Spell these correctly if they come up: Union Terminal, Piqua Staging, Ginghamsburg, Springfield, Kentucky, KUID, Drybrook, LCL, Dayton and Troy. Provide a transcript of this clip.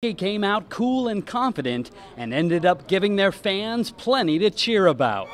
Kentucky came out cool and confident and ended up giving their fans plenty to cheer about.